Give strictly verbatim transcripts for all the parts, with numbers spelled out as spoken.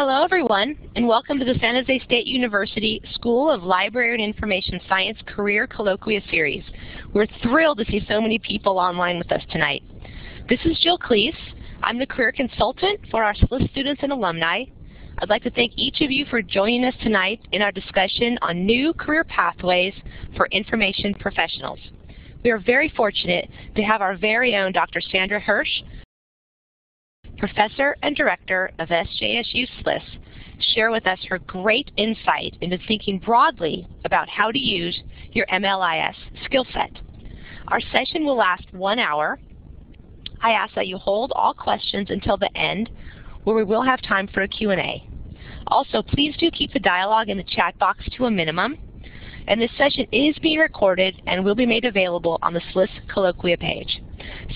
Hello everyone, and welcome to the San Jose State University School of Library and Information Science Career Colloquia Series. We're thrilled to see so many people online with us tonight. This is Jill Cleese. I'm the career consultant for our SLIS students and alumni. I'd like to thank each of you for joining us tonight in our discussion on new career pathways for information professionals. We are very fortunate to have our very own Doctor Sandra Hirsch, Professor and Director of S J S U SLIS, share with us her great insight into thinking broadly about how to use your M L I S skill set. Our session will last one hour. I ask that you hold all questions until the end, where we will have time for a Q and A. Also, please do keep the dialogue in the chat box to a minimum. And this session is being recorded and will be made available on the SLIS Colloquia page.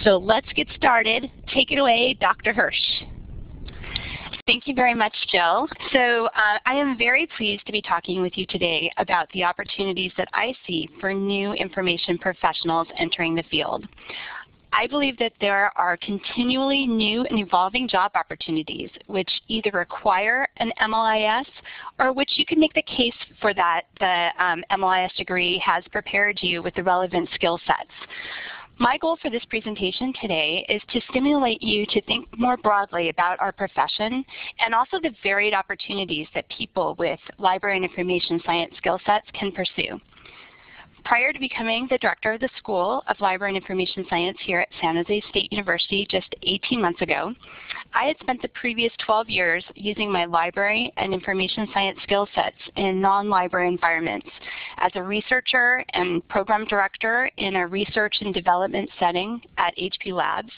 So let's get started. Take it away, Doctor Hirsch. Thank you very much, Jill. So uh, I am very pleased to be talking with you today about the opportunities that I see for new information professionals entering the field. I believe that there are continually new and evolving job opportunities which either require an M L I S or which you can make the case for that the um, M L I S degree has prepared you with the relevant skill sets. My goal for this presentation today is to stimulate you to think more broadly about our profession and also the varied opportunities that people with library and information science skill sets can pursue. Prior to becoming the director of the School of Library and Information Science here at San Jose State University just eighteen months ago, I had spent the previous twelve years using my library and information science skill sets in non-library environments as a researcher and program director in a research and development setting at H P Labs,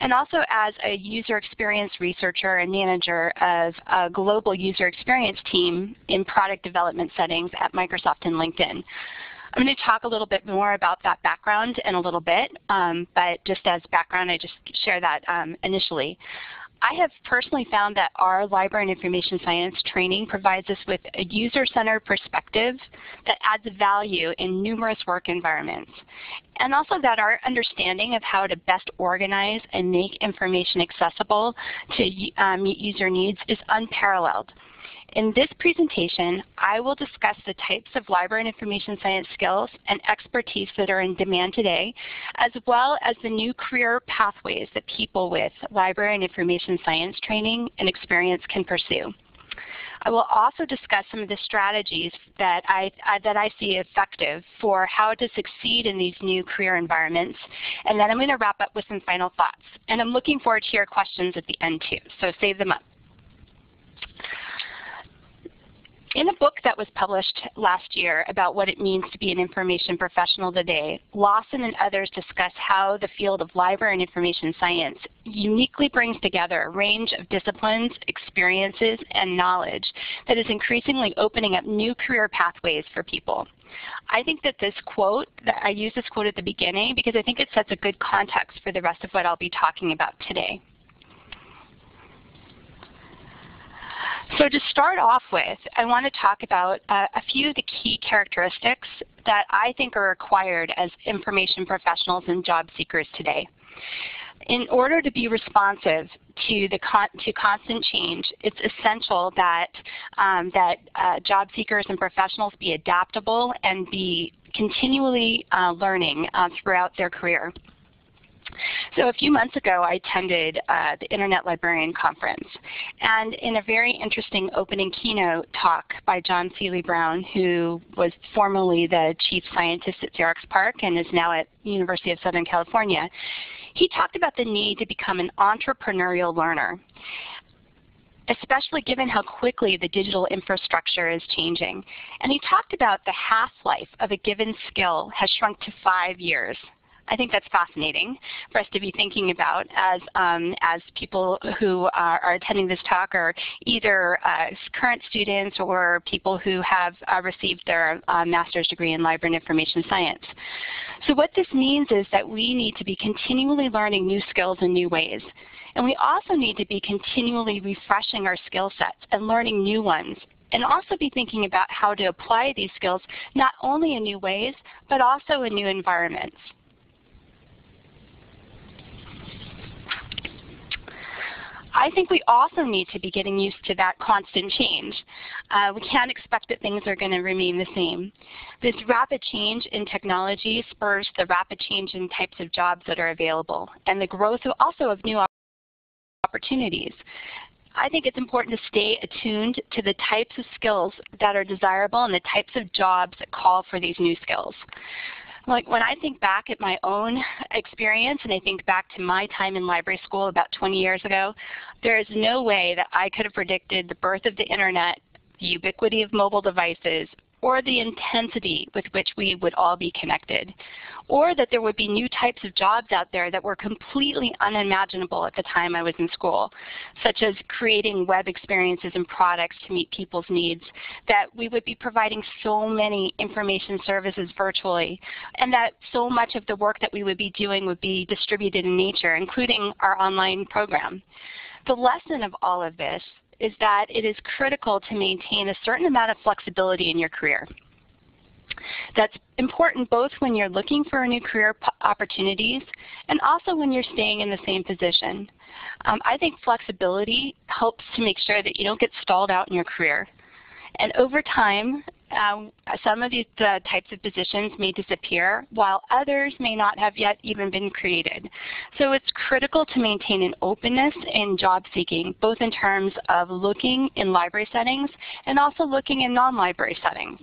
and also as a user experience researcher and manager of a global user experience team in product development settings at Microsoft and LinkedIn. I'm going to talk a little bit more about that background in a little bit, um, but just as background, I just share that um, initially. I have personally found that our library and information science training provides us with a user-centered perspective that adds value in numerous work environments, and also that our understanding of how to best organize and make information accessible to um, meet user needs is unparalleled. In this presentation, I will discuss the types of library and information science skills and expertise that are in demand today, as well as the new career pathways that people with library and information science training and experience can pursue. I will also discuss some of the strategies that I, I, that I see effective for how to succeed in these new career environments, and then I'm going to wrap up with some final thoughts. And I'm looking forward to your questions at the end too, so save them up. In a book that was published last year about what it means to be an information professional today, Lawson and others discuss how the field of library and information science uniquely brings together a range of disciplines, experiences, and knowledge that is increasingly opening up new career pathways for people. I think that this quote, that I use this quote at the beginning because I think it sets a good context for the rest of what I'll be talking about today. So to start off with, I want to talk about uh, a few of the key characteristics that I think are required as information professionals and job seekers today. In order to be responsive to the con to constant change, it's essential that, um, that uh, job seekers and professionals be adaptable and be continually uh, learning uh, throughout their career. So a few months ago, I attended uh, the Internet Librarian Conference, and in a very interesting opening keynote talk by John Seely Brown, who was formerly the chief scientist at Xerox PARC and is now at University of Southern California, he talked about the need to become an entrepreneurial learner, especially given how quickly the digital infrastructure is changing. And he talked about the half-life of a given skill has shrunk to five years. I think that's fascinating for us to be thinking about as, um, as people who are, are attending this talk are either uh, current students or people who have uh, received their uh, master's degree in library and information science. So what this means is that we need to be continually learning new skills in new ways. And we also need to be continually refreshing our skill sets and learning new ones, and also be thinking about how to apply these skills not only in new ways, but also in new environments. I I think we also need to be getting used to that constant change. Uh, we can't expect that things are going to remain the same. This rapid change in technology spurs the rapid change in types of jobs that are available and the growth also of new opportunities. I think it's important to stay attuned to the types of skills that are desirable and the types of jobs that call for these new skills. Like when I think back at my own experience and I think back to my time in library school about twenty years ago, there is no way that I could have predicted the birth of the internet, the ubiquity of mobile devices, or the intensity with which we would all be connected, or that there would be new types of jobs out there that were completely unimaginable at the time I was in school, such as creating web experiences and products to meet people's needs, that we would be providing so many information services virtually, and that so much of the work that we would be doing would be distributed in nature, including our online program. The lesson of all of this is that it is critical to maintain a certain amount of flexibility in your career. That's important both when you're looking for new career opportunities and also when you're staying in the same position. Um, I think flexibility helps to make sure that you don't get stalled out in your career. And over time, um, some of these uh, types of positions may disappear, while others may not have yet even been created. So it's critical to maintain an openness in job seeking, both in terms of looking in library settings and also looking in non-library settings.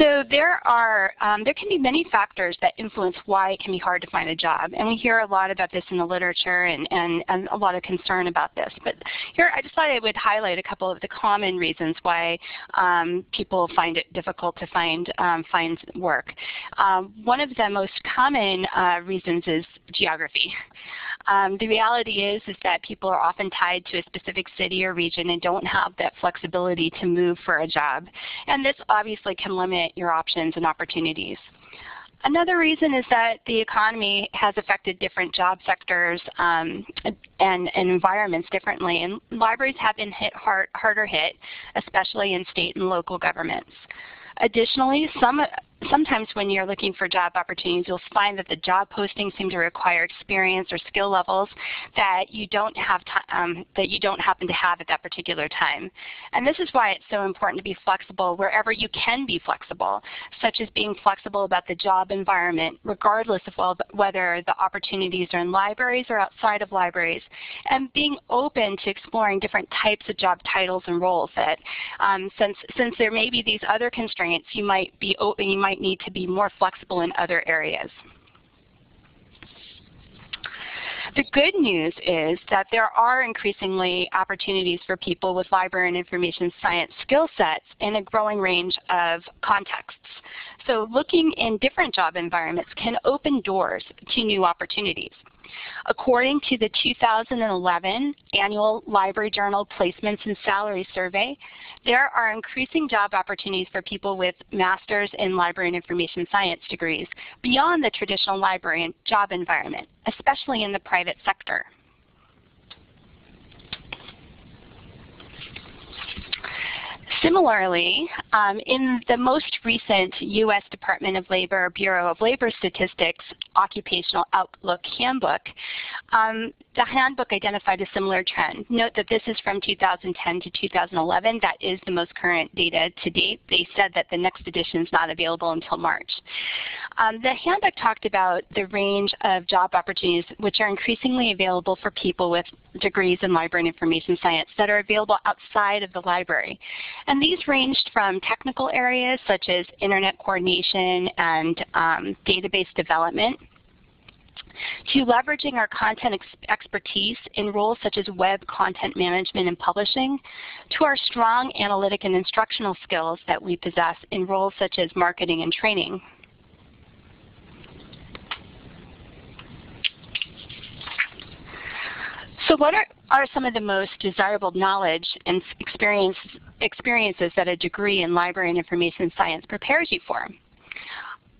So there are, um, there can be many factors that influence why it can be hard to find a job, and we hear a lot about this in the literature and, and, and a lot of concern about this. But here I just thought I would highlight a couple of the common reasons why um, people find it difficult to find, um, find work. Um, one of the most common uh, reasons is geography. Um, the reality is, is that people are often tied to a specific city or region and don't have that flexibility to move for a job, and this obviously can limit your options and opportunities. Another reason is that the economy has affected different job sectors um, and, and environments differently, and libraries have been hit hard, harder hit, especially in state and local governments. Additionally, some, sometimes when you're looking for job opportunities, you'll find that the job postings seem to require experience or skill levels that you don't have um, that you don't happen to have at that particular time. And this is why it's so important to be flexible wherever you can be flexible, such as being flexible about the job environment, regardless of well, whether the opportunities are in libraries or outside of libraries, and being open to exploring different types of job titles and roles. That um, since since there may be these other constraints, you might be open, you might need to be more flexible in other areas. The good news is that there are increasingly opportunities for people with library and information science skill sets in a growing range of contexts. So looking in different job environments can open doors to new opportunities. According to the two thousand eleven Annual Library Journal Placements and Salary Survey, there are increasing job opportunities for people with Masters in Library and Information Science degrees beyond the traditional library and job environment, especially in the private sector. Similarly, um, in the most recent U S Department of Labor, Bureau of Labor Statistics Occupational Outlook Handbook, um, the handbook identified a similar trend. Note that this is from two thousand ten to two thousand eleven. That is the most current data to date. They said that the next edition is not available until March. Um, the handbook talked about the range of job opportunities which are increasingly available for people with degrees in library and information science that are available outside of the library. And these ranged from technical areas such as internet coordination and um, database development, to leveraging our content ex expertise in roles such as web content management and publishing, to our strong analytic and instructional skills that we possess in roles such as marketing and training. So what are, are some of the most desirable knowledge and experience, experiences that a degree in library and information science prepares you for?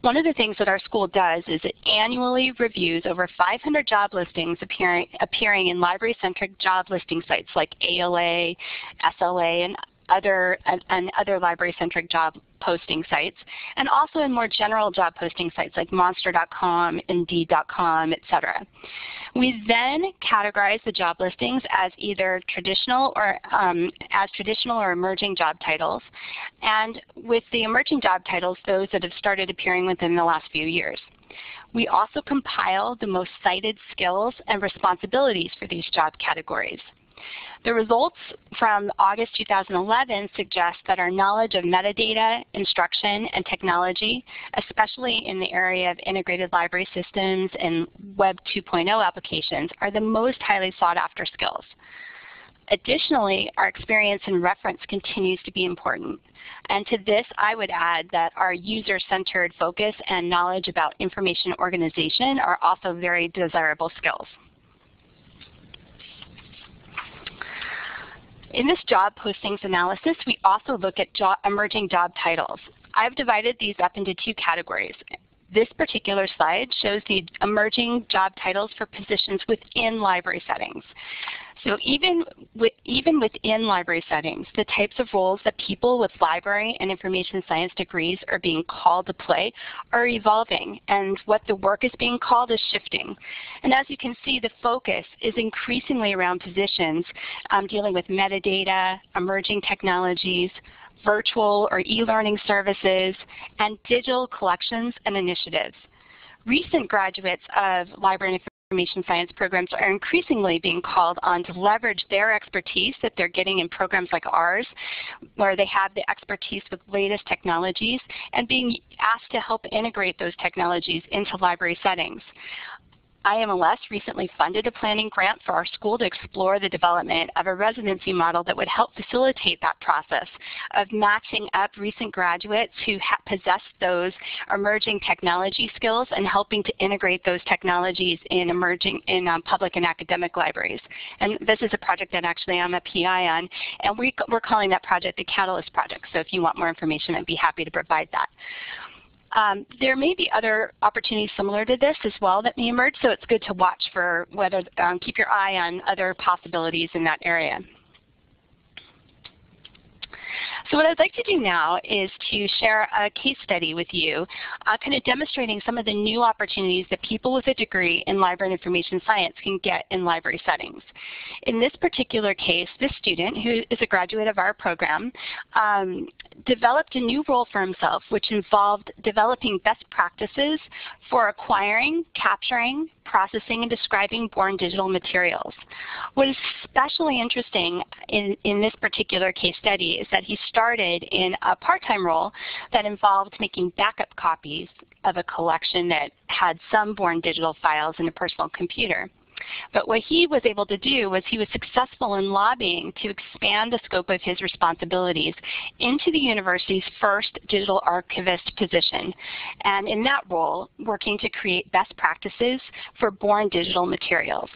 One of the things that our school does is it annually reviews over five hundred job listings appearing, appearing in library-centric job listing sites like A L A, S L A, and other, and, and other library-centric job posting sites, and also in more general job posting sites like Monster dot com, Indeed dot com, et cetera. We then categorize the job listings as either traditional or um, as traditional or emerging job titles, and with the emerging job titles, those that have started appearing within the last few years. We also compile the most cited skills and responsibilities for these job categories. The results from August two thousand eleven suggest that our knowledge of metadata, instruction, and technology, especially in the area of integrated library systems and Web two point oh applications, are the most highly sought after skills. Additionally, our experience and reference continues to be important. And to this, I would add that our user-centered focus and knowledge about information organization are also very desirable skills. In this job postings analysis, we also look at job, emerging job titles. I've divided these up into two categories. This particular slide shows the emerging job titles for positions within library settings. So even, with, even within library settings, the types of roles that people with library and information science degrees are being called to play are evolving, and what the work is being called is shifting. And as you can see, the focus is increasingly around positions um, dealing with metadata, emerging technologies, virtual or e-learning services, and digital collections and initiatives. Recent graduates of library and information science programs are increasingly being called on to leverage their expertise that they're getting in programs like ours, where they have the expertise with latest technologies and being asked to help integrate those technologies into library settings. I M L S recently funded a planning grant for our school to explore the development of a residency model that would help facilitate that process of matching up recent graduates who possess those emerging technology skills and helping to integrate those technologies in emerging in um, public and academic libraries. And this is a project that actually I'm a P I on, and we, we're calling that project the Catalyst Project. So if you want more information, I'd be happy to provide that. Um, there may be other opportunities similar to this as well that may emerge, so it's good to watch for whether, um, keep your eye on other possibilities in that area. So what I'd like to do now is to share a case study with you, uh, kind of demonstrating some of the new opportunities that people with a degree in library and information science can get in library settings. In this particular case, this student, who is a graduate of our program, um, developed a new role for himself, which involved developing best practices for acquiring, capturing, processing, and describing born digital materials. What is especially interesting in, in this particular case study is that he started in a part-time role that involved making backup copies of a collection that had some born digital files in a personal computer. But what he was able to do was he was successful in lobbying to expand the scope of his responsibilities into the university's first digital archivist position, and in that role, working to create best practices for born digital materials.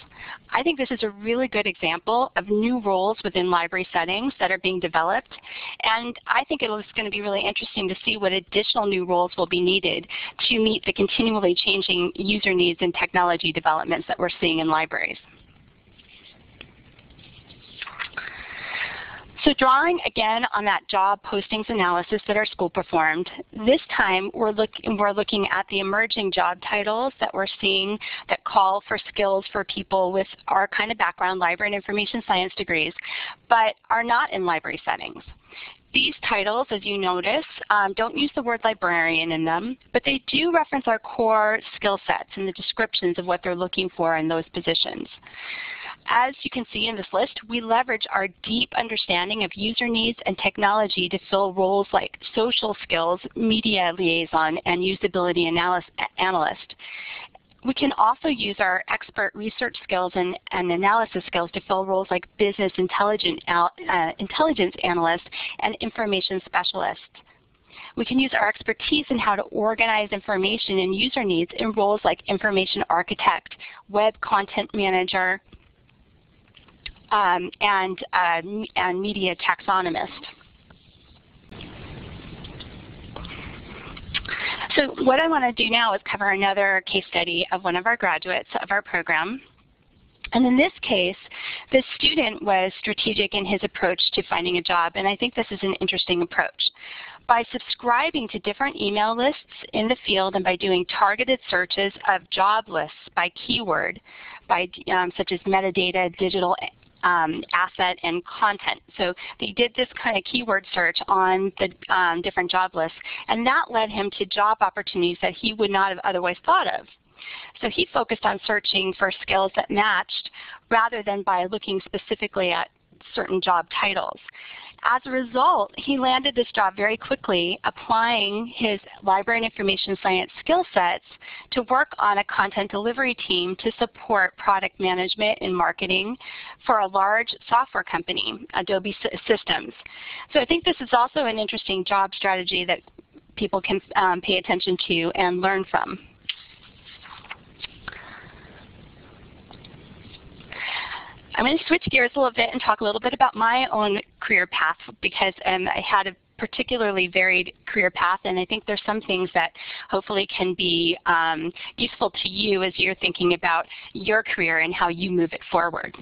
I think this is a really good example of new roles within library settings that are being developed, and I think it's going to be really interesting to see what additional new roles will be needed to meet the continually changing user needs and technology developments that we're seeing in libraries. So drawing again on that job postings analysis that our school performed, this time we're, look, we're looking at the emerging job titles that we're seeing that call for skills for people with our kind of background, library and information science degrees, but are not in library settings. These titles, as you notice, um, don't use the word librarian in them, but they do reference our core skill sets and the descriptions of what they're looking for in those positions. As you can see in this list, we leverage our deep understanding of user needs and technology to fill roles like social skills, media liaison, and usability analyst. We can also use our expert research skills and, and analysis skills to fill roles like business intelligence, uh, intelligence analyst and information specialist. We can use our expertise in how to organize information and user needs in roles like information architect, web content manager, um, and, uh, and media taxonomist. So what I want to do now is cover another case study of one of our graduates of our program. And in this case, the student was strategic in his approach to finding a job, and I think this is an interesting approach. By subscribing to different email lists in the field and by doing targeted searches of job lists by keyword, by, um, such as metadata, digital um, asset, and content. So they did this kind of keyword search on the um, different job lists, and that led him to job opportunities that he would not have otherwise thought of. So he focused on searching for skills that matched rather than by looking specifically at certain job titles. As a result, he landed this job very quickly, applying his library and information science skill sets to work on a content delivery team to support product management and marketing for a large software company, Adobe Systems. So I think this is also an interesting job strategy that people can um, pay attention to and learn from. I'm going to switch gears a little bit and talk a little bit about my own career path, because um, I had a particularly varied career path, and I think there's some things that hopefully can be um, useful to you as you're thinking about your career and how you move it forward.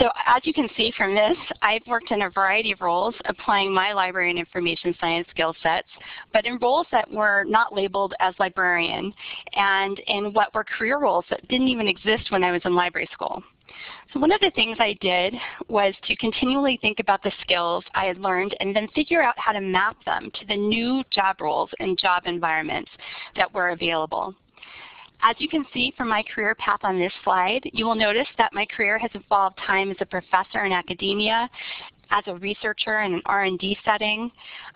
So as you can see from this, I've worked in a variety of roles applying my library and information science skill sets, but in roles that were not labeled as librarian and in what were career roles that didn't even exist when I was in library school. So one of the things I did was to continually think about the skills I had learned and then figure out how to map them to the new job roles and job environments that were available. As you can see from my career path on this slide, you will notice that my career has involved time as a professor in academia, as a researcher in an R and D setting,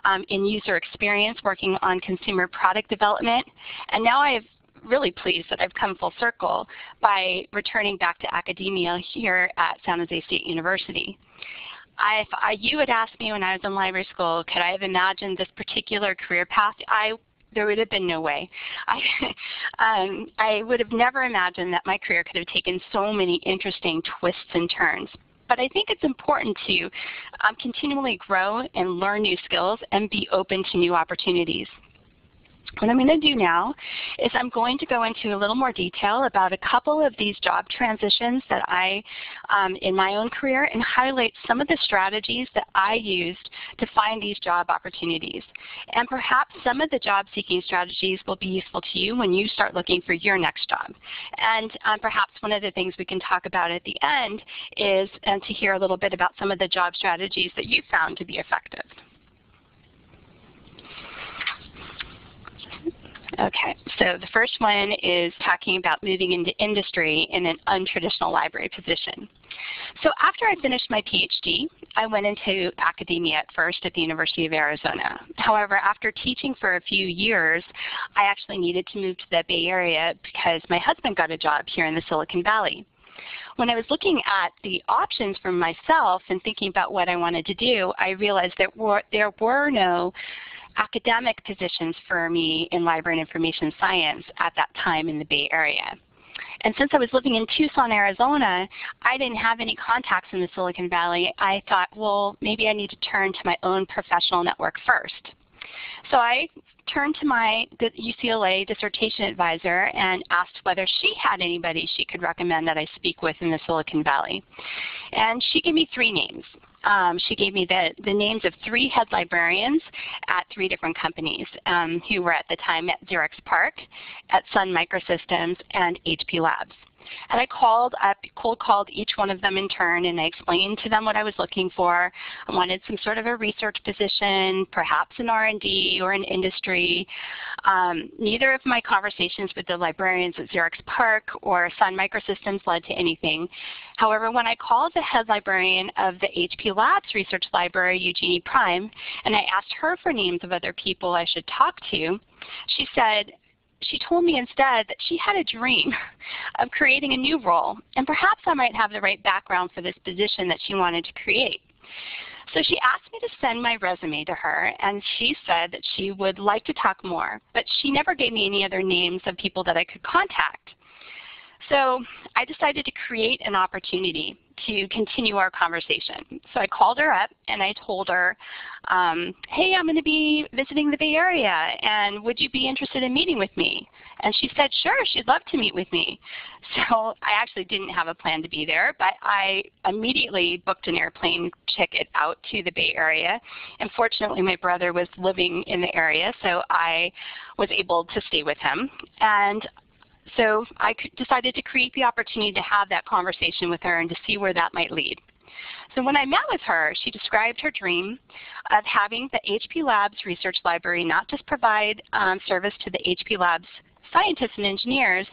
um, in user experience working on consumer product development, and now I am really pleased that I've come full circle by returning back to academia here at San Jose State University. I, if I, you had asked me when I was in library school, could I have imagined this particular career path, I there would have been no way. I, um, I would have never imagined that my career could have taken so many interesting twists and turns. But I think it's important to um, continually grow and learn new skills and be open to new opportunities. What I'm going to do now is I'm going to go into a little more detail about a couple of these job transitions that I, um, in my own career, and highlight some of the strategies that I used to find these job opportunities. And perhaps some of the job seeking strategies will be useful to you when you start looking for your next job. And um, perhaps one of the things we can talk about at the end is um, to hear a little bit about some of the job strategies that you found to be effective. Okay, so the first one is talking about moving into industry in an untraditional library position. So after I finished my PhD, I went into academia at first at the University of Arizona. However, after teaching for a few years, I actually needed to move to the Bay Area because my husband got a job here in the Silicon Valley. When I was looking at the options for myself and thinking about what I wanted to do, I realized that there were no academic positions for me in library and information science at that time in the Bay Area. And since I was living in Tucson, Arizona, I didn't have any contacts in the Silicon Valley. I thought, well, maybe I need to turn to my own professional network first. So I turned to my U C L A dissertation advisor and asked whether she had anybody she could recommend that I speak with in the Silicon Valley. And she gave me three names. Um, she gave me the, the names of three head librarians at three different companies um, who were at the time at Xerox PARC, at Sun Microsystems, and H P Labs. And I called up, cold called each one of them in turn, and I explained to them what I was looking for. I wanted some sort of a research position, perhaps an R and D or an industry. Um, neither of my conversations with the librarians at Xerox PARC or Sun Microsystems led to anything. However, when I called the head librarian of the H P Labs Research Library, Eugenie Prime, and I asked her for names of other people I should talk to, she said, she told me instead that she had a dream of creating a new role, and perhaps I might have the right background for this position that she wanted to create. So she asked me to send my resume to her, and she said that she would like to talk more, but she never gave me any other names of people that I could contact. So I decided to create an opportunity. to continue our conversation. So I called her up and I told her, um, hey, I'm going to be visiting the Bay Area, and would you be interested in meeting with me? And she said, sure, she'd love to meet with me. So I actually didn't have a plan to be there, but I immediately booked an airplane ticket out to the Bay Area. And fortunately, my brother was living in the area, so I was able to stay with him. And so I decided to create the opportunity to have that conversation with her and to see where that might lead. So when I met with her, she described her dream of having the H P Labs Research Library not just provide um, service to the H P Labs scientists and engineers,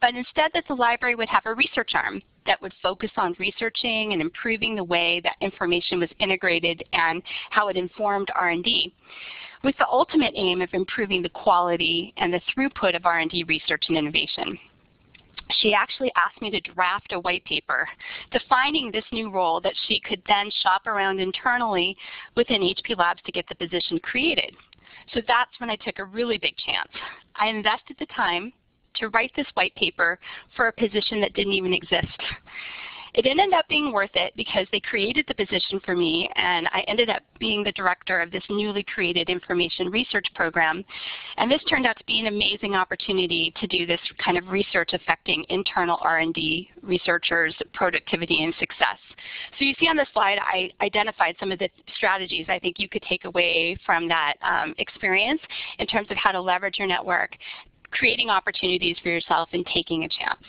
but instead that the library would have a research arm that would focus on researching and improving the way that information was integrated and how it informed R and D, with the ultimate aim of improving the quality and the throughput of R and D research and innovation. She actually asked me to draft a white paper defining this new role that she could then shop around internally within H P Labs to get the position created. So that's when I took a really big chance. I invested the time to write this white paper for a position that didn't even exist. It ended up being worth it because they created the position for me, and I ended up being the director of this newly created information research program. And this turned out to be an amazing opportunity to do this kind of research affecting internal R and D researchers' productivity and success. So you see on the slide, I identified some of the strategies I think you could take away from that um, experience in terms of how to leverage your network, creating opportunities for yourself, and taking a chance.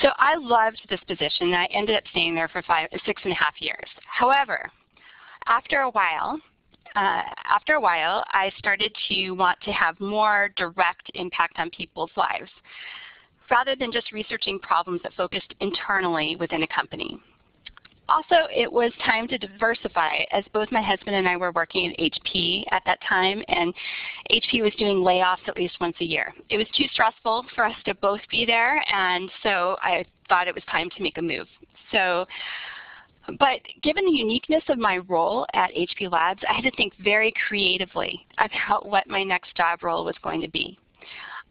So I loved this position, and I ended up staying there for five, six and a half years. However, after a while, uh, after a while, I started to want to have more direct impact on people's lives, rather than just researching problems that focused internally within a company. Also, it was time to diversify, as both my husband and I were working at H P at that time, and H P was doing layoffs at least once a year. It was too stressful for us to both be there, and so I thought it was time to make a move. So, but given the uniqueness of my role at H P Labs, I had to think very creatively about what my next job role was going to be.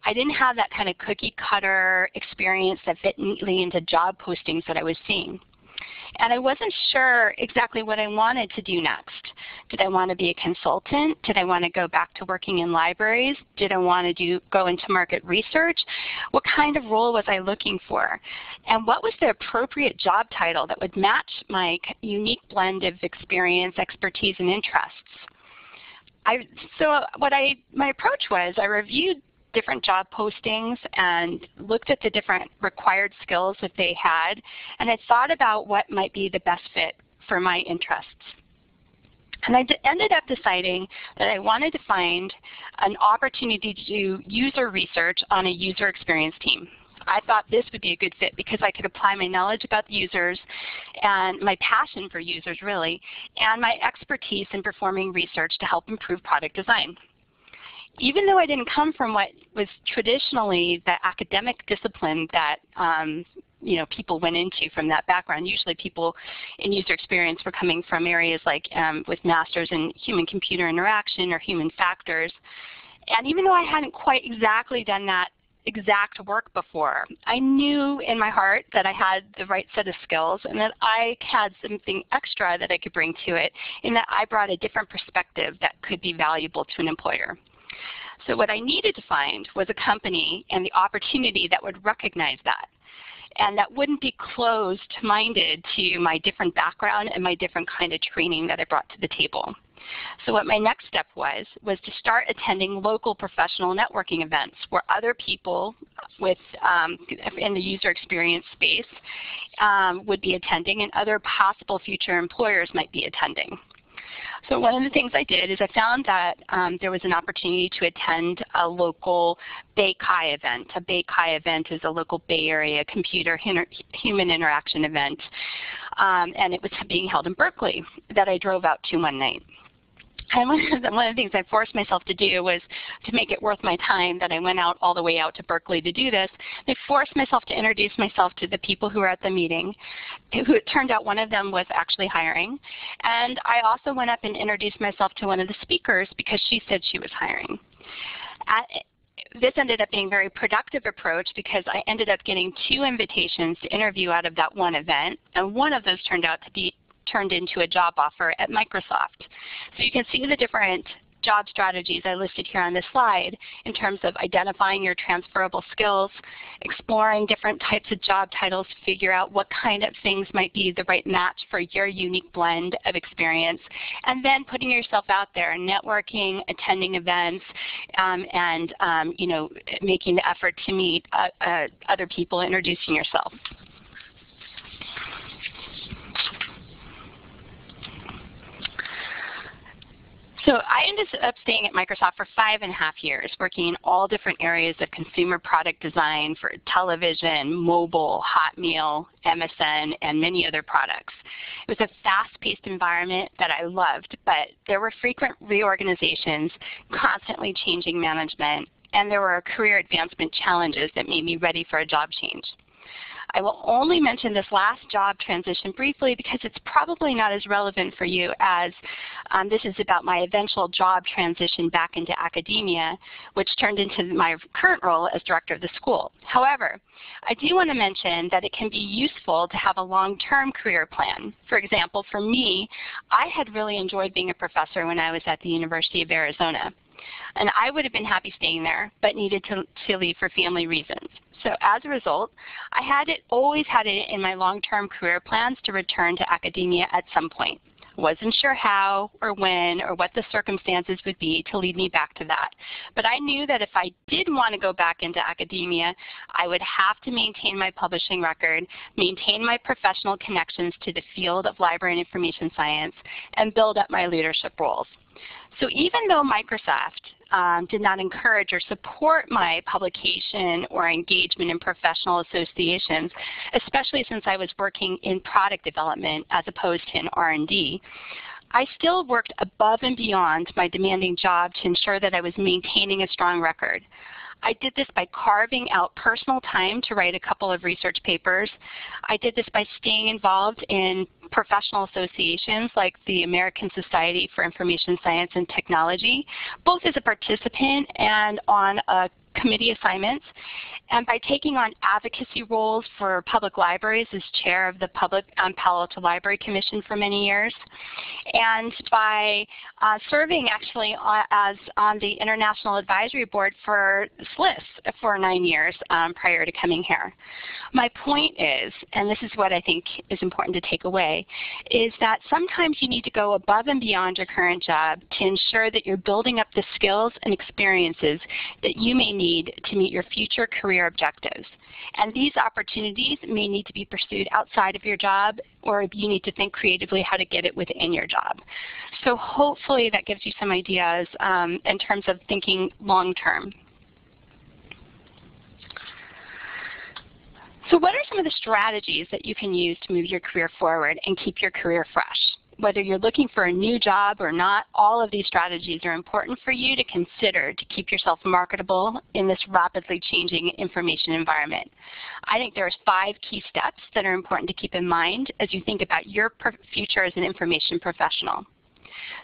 I didn't have that kind of cookie cutter experience that fit neatly into job postings that I was seeing. And I wasn't sure exactly what I wanted to do next. Did I want to be a consultant? Did I want to go back to working in libraries? Did I want to do, go into market research? What kind of role was I looking for? And what was the appropriate job title that would match my unique blend of experience, expertise, and interests? I, so what I, my approach was, I reviewed different job postings and looked at the different required skills that they had, and I thought about what might be the best fit for my interests. And I ended up deciding that I wanted to find an opportunity to do user research on a user experience team. I thought this would be a good fit because I could apply my knowledge about the users and my passion for users, really, and my expertise in performing research to help improve product design. Even though I didn't come from what was traditionally the academic discipline that um, you know, people went into from that background, usually people in user experience were coming from areas like um, with masters in human-computer interaction or human factors. And even though I hadn't quite exactly done that exact work before, I knew in my heart that I had the right set of skills and that I had something extra that I could bring to it, and that I brought a different perspective that could be valuable to an employer. So what I needed to find was a company and the opportunity that would recognize that, and that wouldn't be closed-minded to my different background and my different kind of training that I brought to the table. So what my next step was, was to start attending local professional networking events where other people with, um, in the user experience space um, would be attending, and other possible future employers might be attending. So one of the things I did is I found that um, there was an opportunity to attend a local Bay C H I event. A Bay C H I event is a local Bay Area computer human interaction event, um, and it was being held in Berkeley that I drove out to one night. And one of, the, one of the things I forced myself to do was to make it worth my time that I went out all the way out to Berkeley to do this. I forced myself to introduce myself to the people who were at the meeting, who it turned out one of them was actually hiring. And I also went up and introduced myself to one of the speakers because she said she was hiring. At, this ended up being a very productive approach because I ended up getting two invitations to interview out of that one event, and one of those turned out to be turned into a job offer at Microsoft. So you can see the different job strategies I listed here on this slide in terms of identifying your transferable skills, exploring different types of job titles to figure out what kind of things might be the right match for your unique blend of experience, and then putting yourself out there, networking, attending events, um, and um, you know, making the effort to meet uh, uh, other people, introducing yourself. So I ended up staying at Microsoft for five and a half years, working in all different areas of consumer product design for television, mobile, Hotmail, M S N, and many other products. It was a fast-paced environment that I loved, but there were frequent reorganizations, constantly changing management, and there were career advancement challenges that made me ready for a job change. I will only mention this last job transition briefly because it's probably not as relevant for you as um, this is about my eventual job transition back into academia, which turned into my current role as director of the school. However, I do want to mention that it can be useful to have a long-term career plan. For example, for me, I had really enjoyed being a professor when I was at the University of Arizona. And I would have been happy staying there, but needed to, to leave for family reasons. So as a result, I had it, always had it in my long-term career plans to return to academia at some point. I wasn't sure how or when or what the circumstances would be to lead me back to that. But I knew that if I did want to go back into academia, I would have to maintain my publishing record, maintain my professional connections to the field of library and information science, and build up my leadership roles. So even though Microsoft um, did not encourage or support my publication or engagement in professional associations, especially since I was working in product development as opposed to in R and D, I still worked above and beyond my demanding job to ensure that I was maintaining a strong record. I did this by carving out personal time to write a couple of research papers. I did this by staying involved in professional associations like the American Society for Information Science and Technology, both as a participant and on a committee assignments, and by taking on advocacy roles for public libraries as chair of the Public um, Palo Alto Library Commission for many years, and by uh, serving actually uh, as on the International Advisory Board for S L I S for nine years um, prior to coming here. My point is, and this is what I think is important to take away, is that sometimes you need to go above and beyond your current job to ensure that you're building up the skills and experiences that you may need need to meet your future career objectives. And these opportunities may need to be pursued outside of your job, or you need to think creatively how to get it within your job. So hopefully that gives you some ideas um, in terms of thinking long term. So what are some of the strategies that you can use to move your career forward and keep your career fresh? Whether you're looking for a new job or not, all of these strategies are important for you to consider to keep yourself marketable in this rapidly changing information environment. I think there's five key steps that are important to keep in mind as you think about your future as an information professional.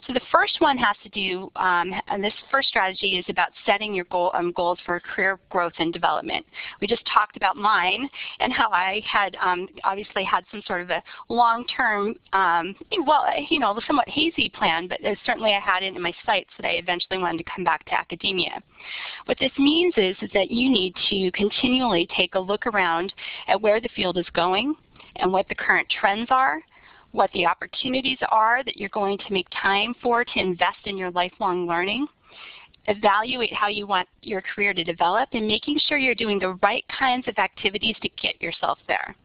So the first one has to do, um, and this first strategy is about setting your goal, um, goals for career growth and development. We just talked about mine and how I had um, obviously had some sort of a long-term, um, well, you know, somewhat hazy plan, but certainly I had it in my sights that I eventually wanted to come back to academia. What this means is, is that you need to continually take a look around at where the field is going and what the current trends are, what the opportunities are that you're going to make time for to invest in your lifelong learning, evaluate how you want your career to develop, and making sure you're doing the right kinds of activities to get yourself there.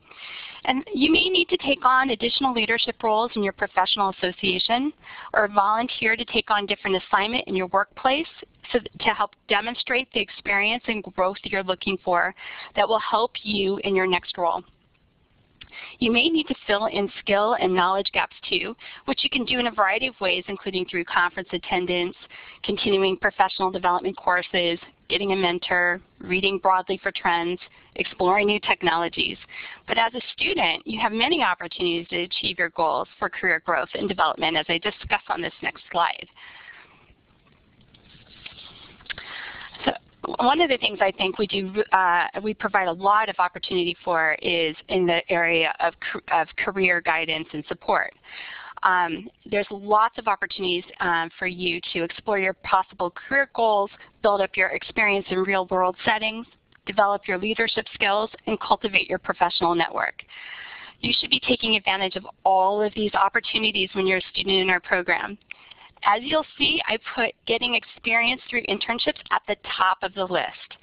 And you may need to take on additional leadership roles in your professional association or volunteer to take on different assignment in your workplace so to help demonstrate the experience and growth that you're looking for that will help you in your next role. You may need to fill in skill and knowledge gaps too, which you can do in a variety of ways, including through conference attendance, continuing professional development courses, getting a mentor, reading broadly for trends, exploring new technologies. But as a student, you have many opportunities to achieve your goals for career growth and development, as I discuss on this next slide. So one of the things I think we do, uh, we provide a lot of opportunity for is in the area of, of career guidance and support. Um, there's lots of opportunities um, for you to explore your possible career goals, build up your experience in real world settings, develop your leadership skills, and cultivate your professional network. You should be taking advantage of all of these opportunities when you're a student in our program. As you'll see, I put getting experience through internships at the top of the list.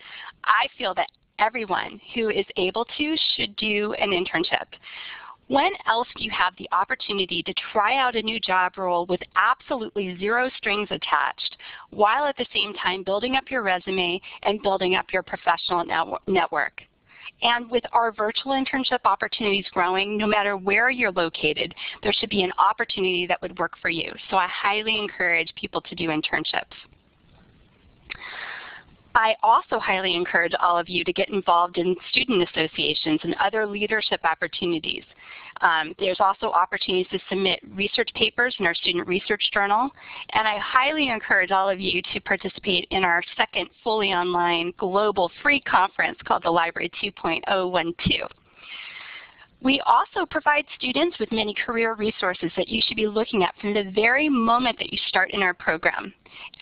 I feel that everyone who is able to should do an internship. When else do you have the opportunity to try out a new job role with absolutely zero strings attached, while at the same time building up your resume and building up your professional network? And with our virtual internship opportunities growing, no matter where you're located, there should be an opportunity that would work for you. So I highly encourage people to do internships. I also highly encourage all of you to get involved in student associations and other leadership opportunities. Um, there's also opportunities to submit research papers in our Student Research Journal, and I highly encourage all of you to participate in our second fully online global free conference called the Library two point oh one two. We also provide students with many career resources that you should be looking at from the very moment that you start in our program.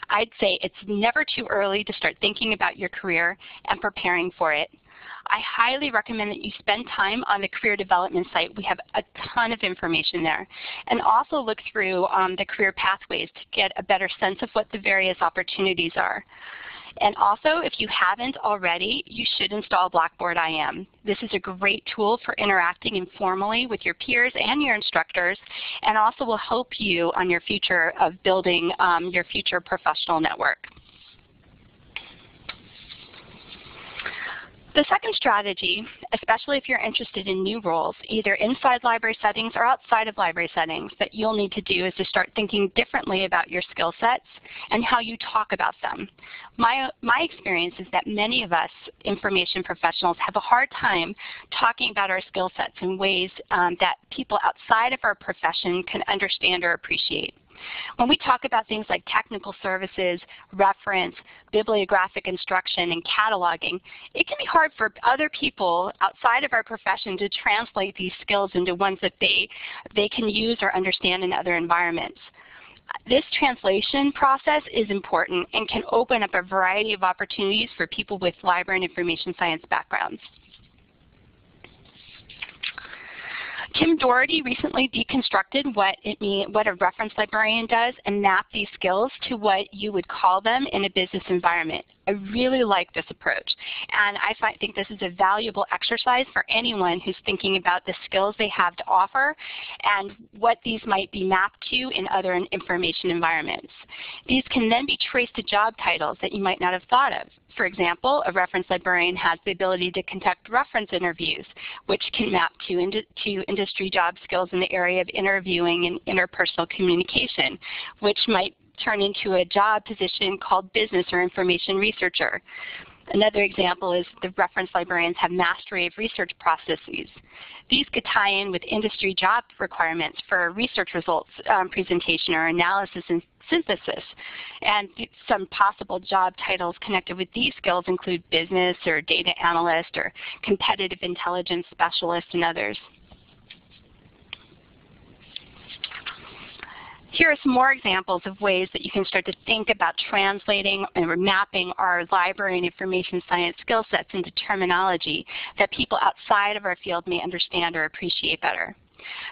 I'd say it's never too early to start thinking about your career and preparing for it. I highly recommend that you spend time on the career development site. We have a ton of information there. And also look through um, the career pathways to get a better sense of what the various opportunities are. And also, if you haven't already, you should install Blackboard I M. This is a great tool for interacting informally with your peers and your instructors, and also will help you on your future of building um, your future professional network. The second strategy, especially if you're interested in new roles, either inside library settings or outside of library settings, that you'll need to do is to start thinking differently about your skill sets and how you talk about them. My, my experience is that many of us information professionals have a hard time talking about our skill sets in ways um, that people outside of our profession can understand or appreciate. When we talk about things like technical services, reference, bibliographic instruction, and cataloging, it can be hard for other people outside of our profession to translate these skills into ones that they, they can use or understand in other environments. This translation process is important and can open up a variety of opportunities for people with library and information science backgrounds. Tim Doherty recently deconstructed what, it mean, what a reference librarian does and mapped these skills to what you would call them in a business environment. I really like this approach, and I find, think this is a valuable exercise for anyone who's thinking about the skills they have to offer and what these might be mapped to in other information environments. These can then be traced to job titles that you might not have thought of. For example, a reference librarian has the ability to conduct reference interviews, which can map to, ind to industry job skills in the area of interviewing and interpersonal communication, which might turn into a job position called business or information researcher. Another example is the reference librarians have mastery of research processes. These could tie in with industry job requirements for research results um, presentation or analysis and synthesis. And some possible job titles connected with these skills include business or data analyst or competitive intelligence specialist and others. Here are some more examples of ways that you can start to think about translating and mapping our library and information science skill sets into terminology that people outside of our field may understand or appreciate better.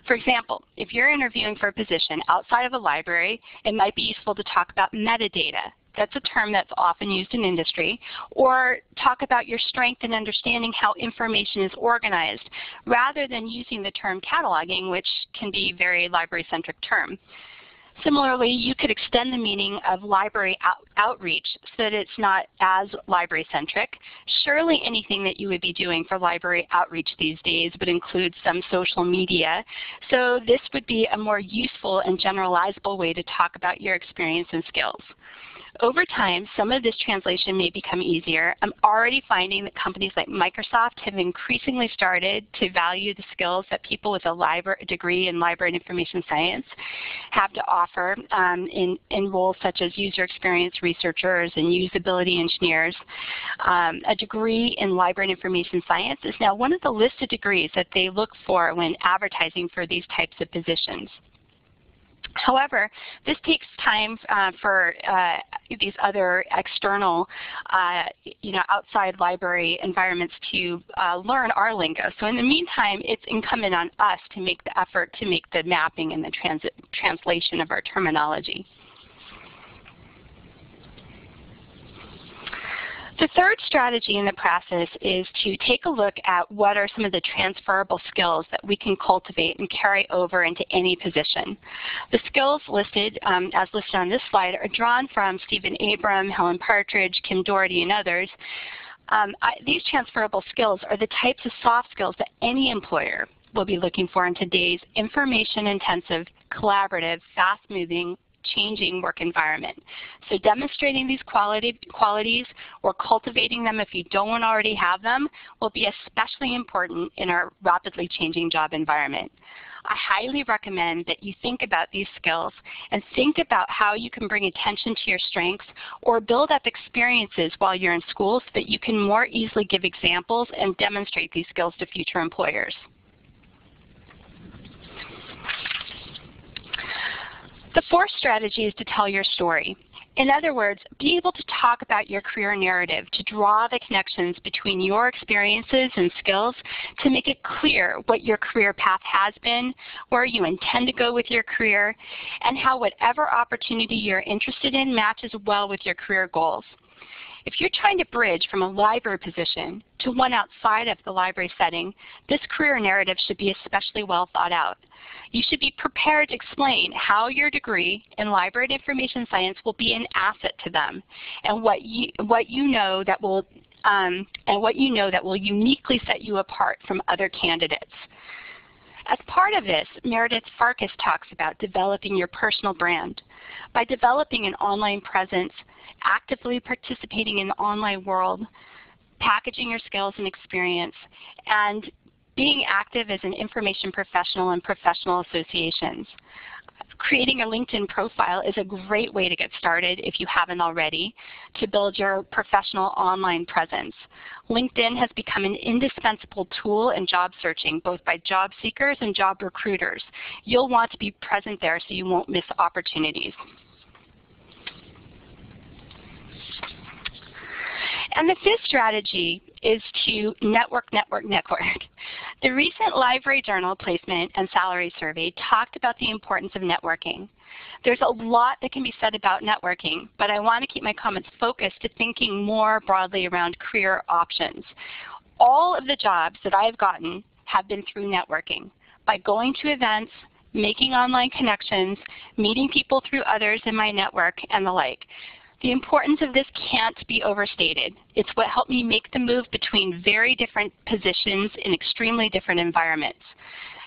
For example, if you're interviewing for a position outside of a library, it might be useful to talk about metadata. That's a term that's often used in industry, or talk about your strength in understanding how information is organized, rather than using the term cataloging, which can be a very library-centric term. Similarly, you could extend the meaning of library out outreach so that it's not as library-centric. Surely anything that you would be doing for library outreach these days would include some social media. So this would be a more useful and generalizable way to talk about your experience and skills. Over time, some of this translation may become easier. I'm already finding that companies like Microsoft have increasingly started to value the skills that people with a library degree in library and information science have to offer um, in, in roles such as user experience researchers and usability engineers. Um, a degree in library and information science is now one of the listed degrees that they look for when advertising for these types of positions. However, this takes time uh, for uh, these other external, uh, you know, outside library environments to uh, learn our lingo. So in the meantime, it's incumbent on us to make the effort to make the mapping and the trans translation of our terminology. The third strategy in the process is to take a look at what are some of the transferable skills that we can cultivate and carry over into any position. The skills listed, um, as listed on this slide, are drawn from Stephen Abram, Helen Partridge, Kim Doherty, and others. Um, I, these transferable skills are the types of soft skills that any employer will be looking for in today's information-intensive, collaborative, fast-moving, changing work environment. So demonstrating these quality, qualities or cultivating them if you don't already have them will be especially important in our rapidly changing job environment. I highly recommend that you think about these skills and think about how you can bring attention to your strengths or build up experiences while you're in school so that you can more easily give examples and demonstrate these skills to future employers. The fourth strategy is to tell your story. In other words, be able to talk about your career narrative, to draw the connections between your experiences and skills to make it clear what your career path has been, where you intend to go with your career, and how whatever opportunity you're interested in matches well with your career goals. If you're trying to bridge from a library position to one outside of the library setting, this career narrative should be especially well thought out. You should be prepared to explain how your degree in library and information science will be an asset to them, and what you, what you know that will, um, and what you know that will uniquely set you apart from other candidates. As part of this, Meredith Farkas talks about developing your personal brand. By developing an online presence, actively participating in the online world, packaging your skills and experience, and being active as an information professional and professional associations. Creating a LinkedIn profile is a great way to get started if you haven't already to build your professional online presence. LinkedIn has become an indispensable tool in job searching, both by job seekers and job recruiters. You'll want to be present there so you won't miss opportunities. And the fifth strategy is to network, network, network. The recent Library Journal Placement and Salary Survey talked about the importance of networking. There's a lot that can be said about networking, but I want to keep my comments focused to thinking more broadly around career options. All of the jobs that I've gotten have been through networking, by going to events, making online connections, meeting people through others in my network, and the like. The importance of this can't be overstated. It's what helped me make the move between very different positions in extremely different environments.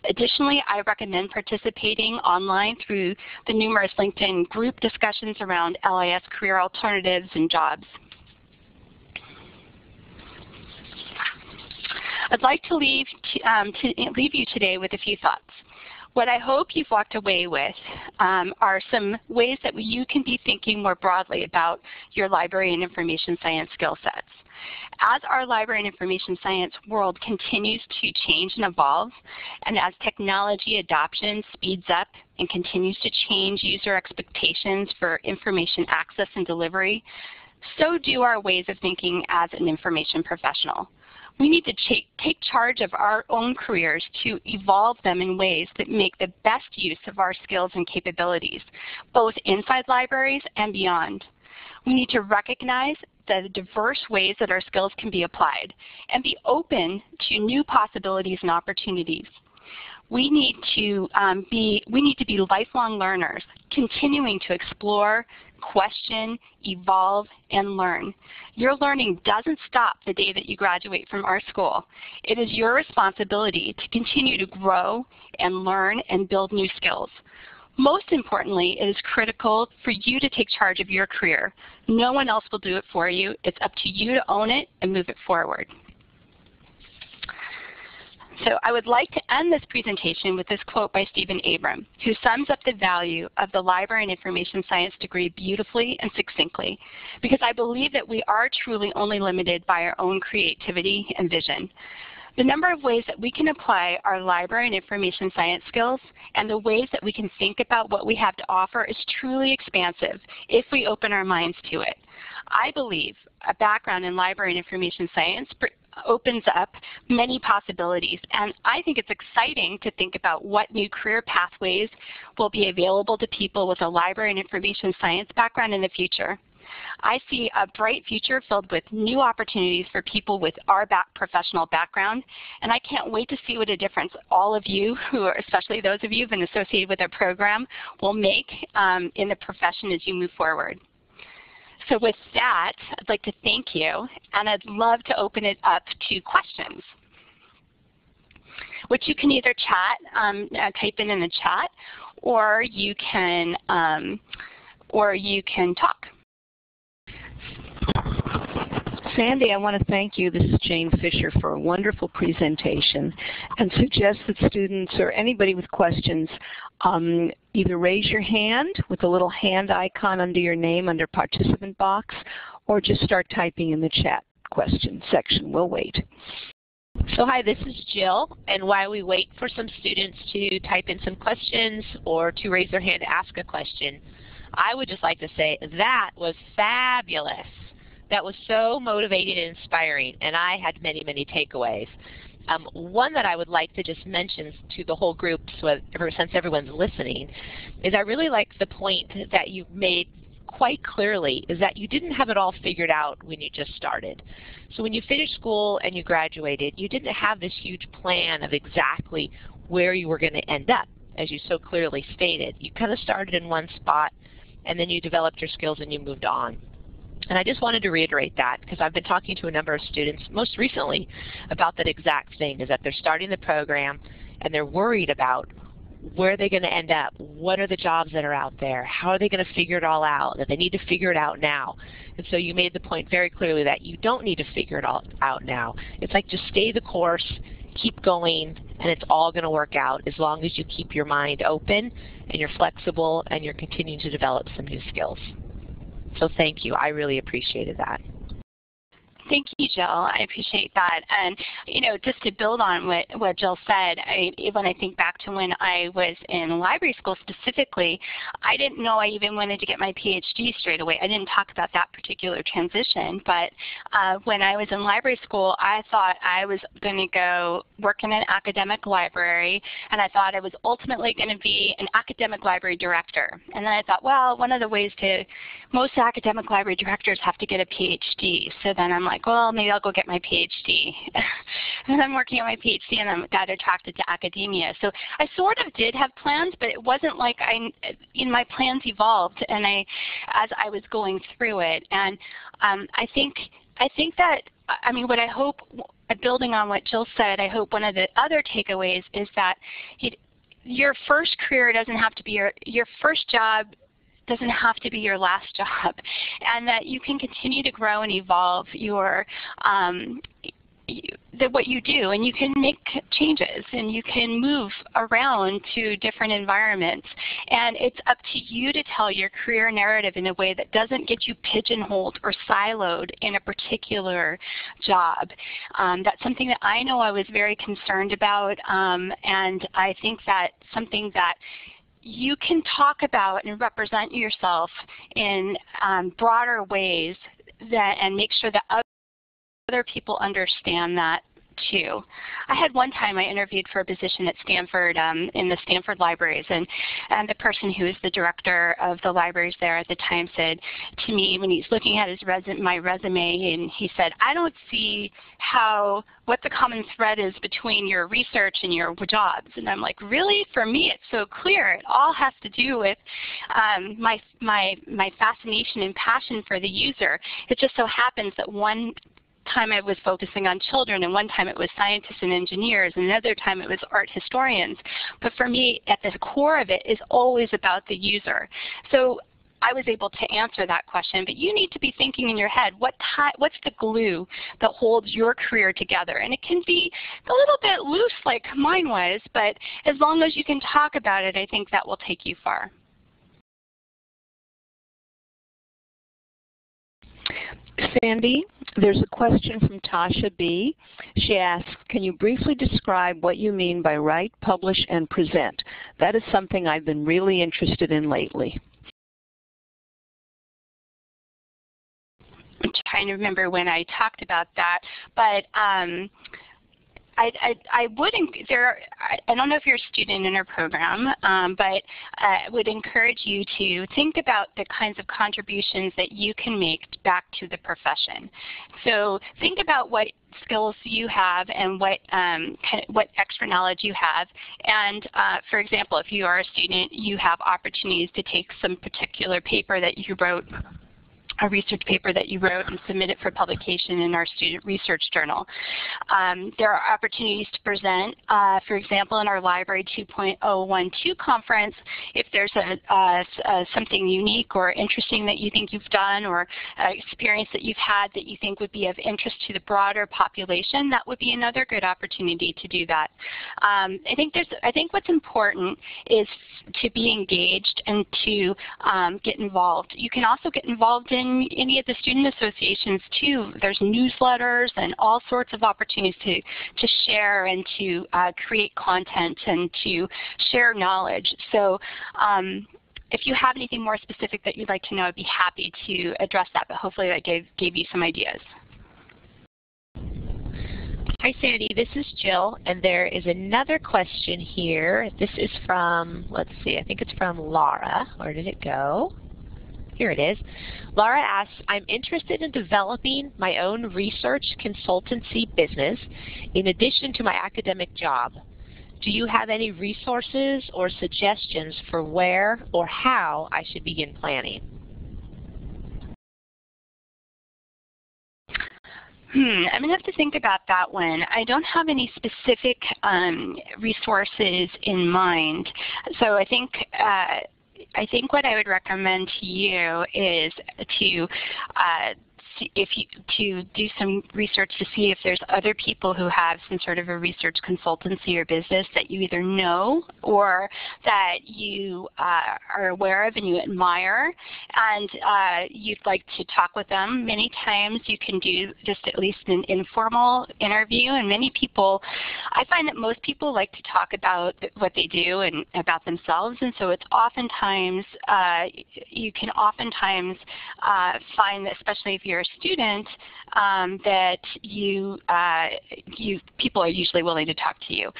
Additionally, I recommend participating online through the numerous LinkedIn group discussions around L I S career alternatives and jobs. I'd like to leave, to, um, to leave you today with a few thoughts. What I hope you've walked away with um, are some ways that you can be thinking more broadly about your library and information science skill sets. As our library and information science world continues to change and evolve, and as technology adoption speeds up and continues to change user expectations for information access and delivery, so do our ways of thinking as an information professional. We need to take charge of our own careers to evolve them in ways that make the best use of our skills and capabilities, both inside libraries and beyond. We need to recognize the diverse ways that our skills can be applied and be open to new possibilities and opportunities. We need to um, be, we need to be lifelong learners, continuing to explore, question, evolve, and learn. Your learning doesn't stop the day that you graduate from our school. It is your responsibility to continue to grow and learn and build new skills. Most importantly, it is critical for you to take charge of your career. No one else will do it for you. It's up to you to own it and move it forward. So I would like to end this presentation with this quote by Stephen Abram, who sums up the value of the Library and Information Science degree beautifully and succinctly, because I believe that we are truly only limited by our own creativity and vision. The number of ways that we can apply our library and information science skills and the ways that we can think about what we have to offer is truly expansive if we open our minds to it. I believe a background in library and information science opens up many possibilities, and I think it's exciting to think about what new career pathways will be available to people with a library and information science background in the future. I see a bright future filled with new opportunities for people with our back professional background, and I can't wait to see what a difference all of you, who are, especially those of you who've been associated with our program, will make um, in the profession as you move forward. So with that, I'd like to thank you, and I'd love to open it up to questions, which you can either chat, um, type in in the chat, or you can, um, or you can talk. Sandy, I want to thank you, this is Jane Fisher, for a wonderful presentation, and suggest that students or anybody with questions um, either raise your hand with a little hand icon under your name under participant box, or just start typing in the chat question section. We'll wait. So hi, this is Jill, and while we wait for some students to type in some questions or to raise their hand to ask a question, I would just like to say that was fabulous. That was so motivating and inspiring, and I had many, many takeaways. Um, one that I would like to just mention to the whole group, so ever since everyone's listening, is I really liked the point that you made quite clearly, is that you didn't have it all figured out when you just started. So when you finished school and you graduated, you didn't have this huge plan of exactly where you were going to end up, as you so clearly stated. You kind of started in one spot, and then you developed your skills and you moved on. And I just wanted to reiterate that, because I've been talking to a number of students most recently about that exact thing, is that they're starting the program and they're worried about where they're going to end up, what are the jobs that are out there, how are they going to figure it all out, that they need to figure it out now. And so you made the point very clearly that you don't need to figure it all out now. It's like, just stay the course, keep going, and it's all going to work out as long as you keep your mind open and you're flexible and you're continuing to develop some new skills. So thank you. I really appreciated that. Thank you, Jill. I appreciate that. And, you know, just to build on what, what Jill said, I, when I think back to when I was in library school specifically, I didn't know I even wanted to get my PhD straight away. I didn't talk about that particular transition, but uh, when I was in library school, I thought I was going to go work in an academic library, and I thought I was ultimately going to be an academic library director. And then I thought, well, one of the ways to, most academic library directors have to get a PhD. So then I'm like, well, maybe I'll go get my PhD. And I'm working on my PhD, and I got attracted to academia. So I sort of did have plans, but it wasn't like I, you know, my plans evolved, and I, as I was going through it. And um, I think, I think that, I mean, what I hope, building on what Jill said, I hope one of the other takeaways is that it, your first career doesn't have to be your, your first job. Doesn't have to be your last job, and that you can continue to grow and evolve your um, the, what you do, and you can make changes, and you can move around to different environments, and it's up to you to tell your career narrative in a way that doesn't get you pigeonholed or siloed in a particular job. Um, that's something that I know I was very concerned about, um, and I think that something that you can talk about and represent yourself in um, broader ways, that, and make sure that other people understand that too. I had one time I interviewed for a position at Stanford um, in the Stanford libraries, and, and the person who was the director of the libraries there at the time said to me, when he's looking at his resume, my resume, and he said, I don't see how what the common thread is between your research and your jobs. And I'm like, really? For me, it's so clear. It all has to do with um, my, my, my fascination and passion for the user. It just so happens that one time it was focusing on children, and one time it was scientists and engineers, and another time it was art historians. But for me, at the core of it is always about the user. So I was able to answer that question, but you need to be thinking in your head, what what's the glue that holds your career together? And it can be a little bit loose like mine was, but as long as you can talk about it, I think that will take you far. Sandy, there's a question from Tasha B. She asks, can you briefly describe what you mean by write, publish, and present? That is something I've been really interested in lately. I'm trying to remember when I talked about that, but um, I, I, I would. There, I don't know if you're a student in our program, um, but I uh, would encourage you to think about the kinds of contributions that you can make back to the profession. So think about what skills you have and what um, what extra knowledge you have. And uh, for example, if you are a student, you have opportunities to take some particular paper that you wrote, a research paper that you wrote, and submit it for publication in our student research journal. Um, there are opportunities to present. Uh, for example, in our Library two point oh one two conference, if there's a, uh, uh, something unique or interesting that you think you've done, or uh, experience that you've had that you think would be of interest to the broader population, that would be another good opportunity to do that. Um, I think there's. I think what's important is to be engaged and to um, get involved. You can also get involved in any of the student associations too. There's newsletters and all sorts of opportunities to, to share and to uh, create content and to share knowledge. So um, if you have anything more specific that you'd like to know, I'd be happy to address that, but hopefully that gave, gave you some ideas. Hi Sandy, this is Jill, and there is another question here. This is from, let's see, I think it's from Laura. Where did it go? Here it is. Laura asks, I'm interested in developing my own research consultancy business in addition to my academic job. Do you have any resources or suggestions for where or how I should begin planning? Hmm, I'm going to have to think about that one. I don't have any specific um, resources in mind. So I think uh, I think what I would recommend to you is to uh, if you, to do some research to see if there's other people who have some sort of a research consultancy or business that you either know or that you uh, are aware of and you admire, and uh, you'd like to talk with them. Many times you can do just at least an informal interview, and many people, I find that most people like to talk about what they do and about themselves, and so it's oftentimes, uh, you can oftentimes uh, find that, especially if you're a student, um, that you, uh, you people are usually willing to talk to you.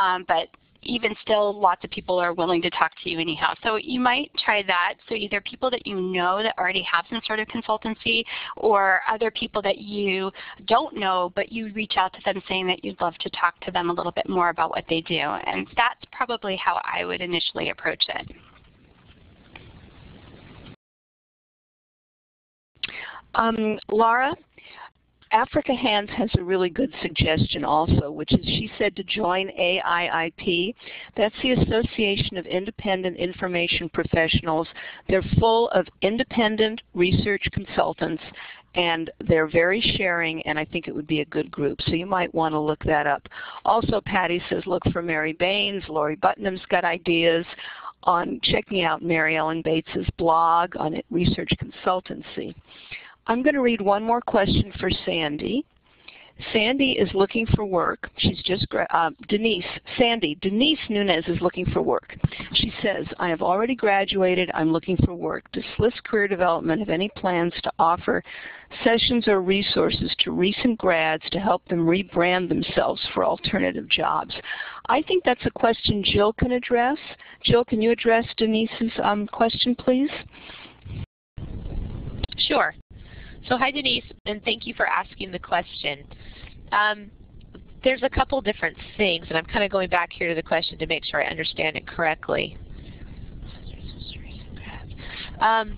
Um, but even still, lots of people are willing to talk to you anyhow. So you might try that. So either people that you know that already have some sort of consultancy, or other people that you don't know, but you reach out to them saying that you'd love to talk to them a little bit more about what they do. And that's probably how I would initially approach it. Um, Laura, Africa Hands has a really good suggestion also, which is she said to join A I I P. That's the Association of Independent Information Professionals. They're full of independent research consultants, and they're very sharing, and I think it would be a good group. So you might want to look that up. Also, Patty says look for Mary Baines. Lori Putnam's got ideas on checking out Mary Ellen Bates's blog on research consultancy. I'm going to read one more question for Sandy. Sandy is looking for work. She's just, uh, Denise, Sandy, Denise Nunez is looking for work. She says, I have already graduated. I'm looking for work. Does S L I S Career Development have any plans to offer sessions or resources to recent grads to help them rebrand themselves for alternative jobs? I think that's a question Jill can address. Jill, can you address Denise's um, question, please? Sure. So hi Denise, and thank you for asking the question. Um, there's a couple different things, and I'm kind of going back here to the question to make sure I understand it correctly. Um,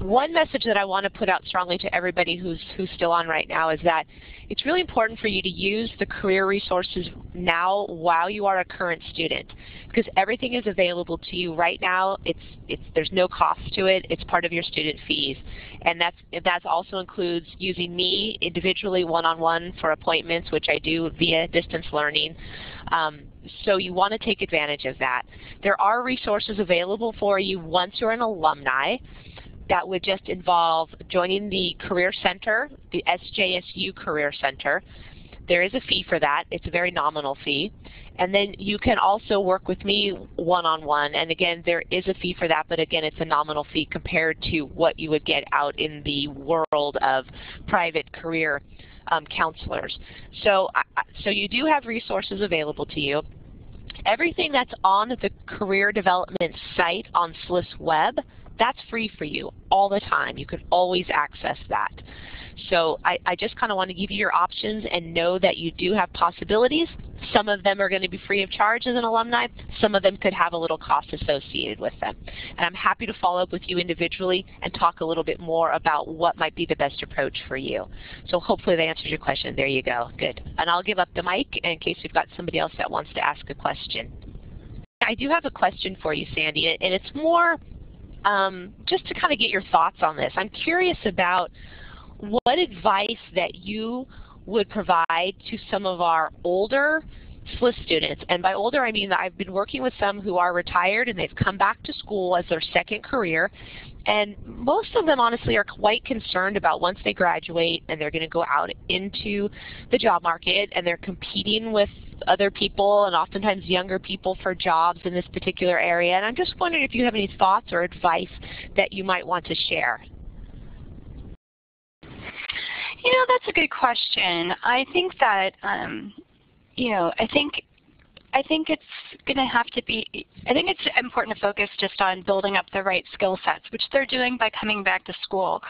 one message that I want to put out strongly to everybody who's, who's still on right now is that it's really important for you to use the career resources now while you are a current student, because everything is available to you right now. It's, it's, there's no cost to it. It's part of your student fees. And that's, that also includes using me individually one-on-one for appointments, which I do via distance learning. Um, So you want to take advantage of that. There are resources available for you once you're an alumni. That would just involve joining the Career Center, the S J S U Career Center. There is a fee for that. It's a very nominal fee. And then you can also work with me one-on-one. And again, there is a fee for that, but again, it's a nominal fee compared to what you would get out in the world of private career um, counselors. So, so you do have resources available to you. Everything that's on the career development site on S L I S Web, that's free for you all the time. You can always access that. So I, I just kind of want to give you your options and know that you do have possibilities. Some of them are going to be free of charge as an alumni. Some of them could have a little cost associated with them. And I'm happy to follow up with you individually and talk a little bit more about what might be the best approach for you. So hopefully that answers your question. There you go. Good. And I'll give up the mic in case we've got somebody else that wants to ask a question. I do have a question for you, Sandy, and it's more Um, just to kind of get your thoughts on this. I'm curious about what advice that you would provide to some of our older S L I S students. And by older, I mean that I've been working with some who are retired and they've come back to school as their second career. And most of them, honestly, are quite concerned about once they graduate and they're going to go out into the job market and they're competing with other people and oftentimes younger people for jobs in this particular area. And I'm just wondering if you have any thoughts or advice that you might want to share. You know, that's a good question. I think that um, you know, I think I think it's going to have to be, I think it's important to focus just on building up the right skill sets, which they're doing by coming back to school,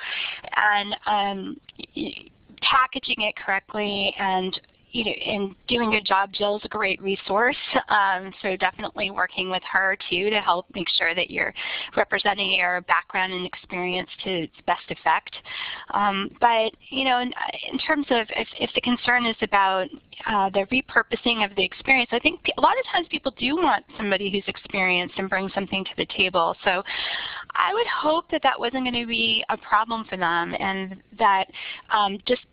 and um, packaging it correctly, and you know, and doing a job. Jill's a great resource, um, so definitely working with her too to help make sure that you're representing your background and experience to its best effect. Um, but you know, in, in terms of if, if the concern is about uh, the repurposing of the experience, I think a lot of times people do want somebody who's experienced and brings something to the table. So I would hope that that wasn't going to be a problem for them, and that um, just